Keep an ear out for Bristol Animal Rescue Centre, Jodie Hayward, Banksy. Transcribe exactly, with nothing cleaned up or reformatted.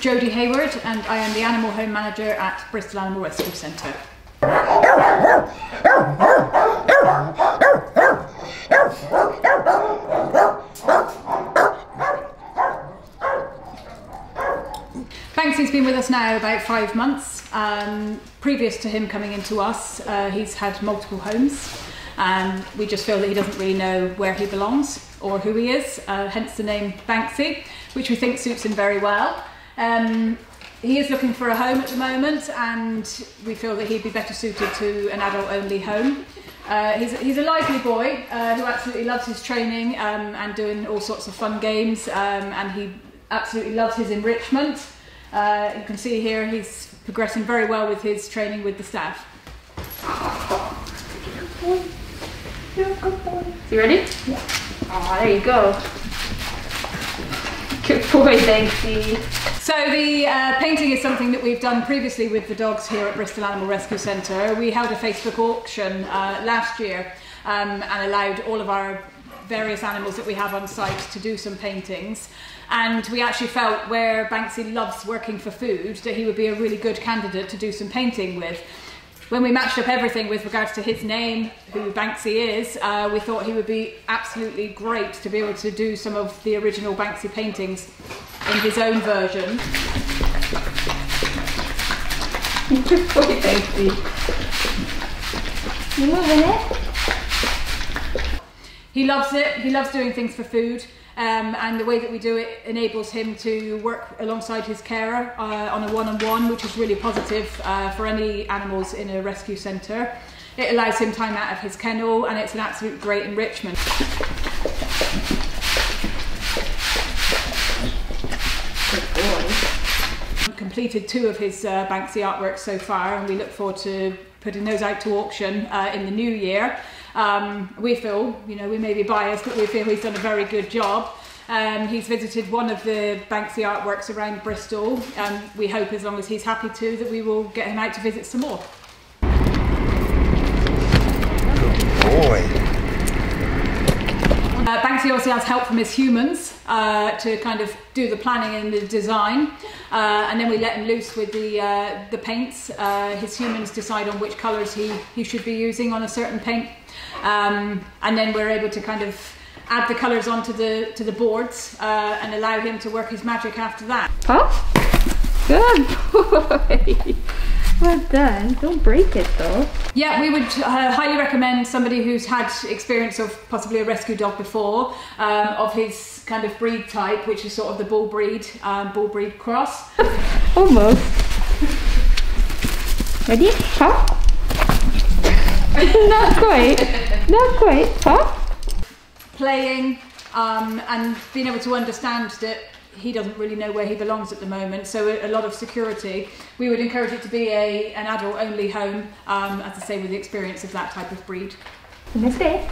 Jodie Hayward and I am the Animal Home Manager at Bristol Animal Rescue Centre. Banksy's been with us now about five months. Um, previous to him coming into us, uh, he's had multiple homes, and we just feel that he doesn't really know where he belongs or who he is, uh, hence the name Banksy, which we think suits him very well. Um, he is looking for a home at the moment, and we feel that he'd be better suited to an adult-only home. Uh, he's, he's a lively boy uh, who absolutely loves his training um, and doing all sorts of fun games, um, and he absolutely loves his enrichment. Uh, you can see here he's progressing very well with his training with the staff. You're a good boy. You ready? Yeah. Oh, there you go. Good boy, Banksy. So the uh, painting is something that we've done previously with the dogs here at Bristol Animal Rescue Centre. We held a Facebook auction uh, last year um, and allowed all of our various animals that we have on site to do some paintings, and we actually felt where Banksy loves working for food that he would be a really good candidate to do some painting with. When we matched up everything with regards to his name, who Banksy is, uh, we thought he would be absolutely great to be able to do some of the original Banksy paintings in his own version. Good boy, Banksy. You moving it? He loves it. He loves doing things for food. Um, and the way that we do it enables him to work alongside his carer uh, on a one-on-one, which is really positive uh, for any animals in a rescue centre. It allows him time out of his kennel, and it's an absolute great enrichment. We've completed two of his uh, Banksy artworks so far, and we look forward to putting those out to auction uh, in the new year. Um, we feel, you know, we may be biased, but we feel he's done a very good job. Um, he's visited one of the Banksy artworks around Bristol, and we hope, as long as he's happy to, that we will get him out to visit some more. Good boy. Uh, Banksy also has help from his humans uh, to kind of do the planning and the design, uh, and then we let him loose with the, uh, the paints. Uh, his humans decide on which colours he, he should be using on a certain paint, um, and then we're able to kind of add the colours onto the, to the boards uh, and allow him to work his magic after that. Oh, good boy! Well done. Don't break it though. Yeah, we would uh, highly recommend somebody who's had experience of possibly a rescue dog before, um, of his kind of breed type, which is sort of the bull breed, um, bull breed cross. Almost. Ready? Huh? Not quite. Not quite. Huh? Playing um, and being able to understand that he doesn't really know where he belongs at the moment, so a lot of security. We would encourage it to be a, an adult-only home, um, as I say, with the experience of that type of breed. Namaste.